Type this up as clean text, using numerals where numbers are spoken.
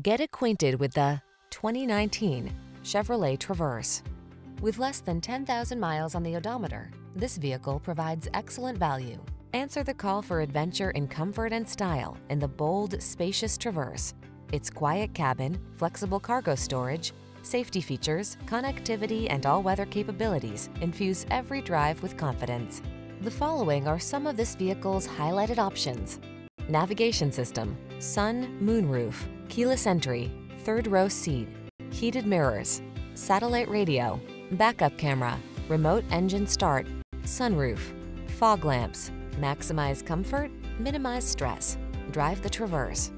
Get acquainted with the 2019 Chevrolet Traverse. With less than 10,000 miles on the odometer, this vehicle provides excellent value. Answer the call for adventure in comfort and style in the bold, spacious Traverse. Its quiet cabin, flexible cargo storage, safety features, connectivity, and all-weather capabilities infuse every drive with confidence. The following are some of this vehicle's highlighted options: navigation system, sun, moonroof, keyless entry, third row seat, heated mirrors, satellite radio, backup camera, remote engine start, sunroof, fog lamps. Maximize comfort, minimize stress. Drive the Traverse.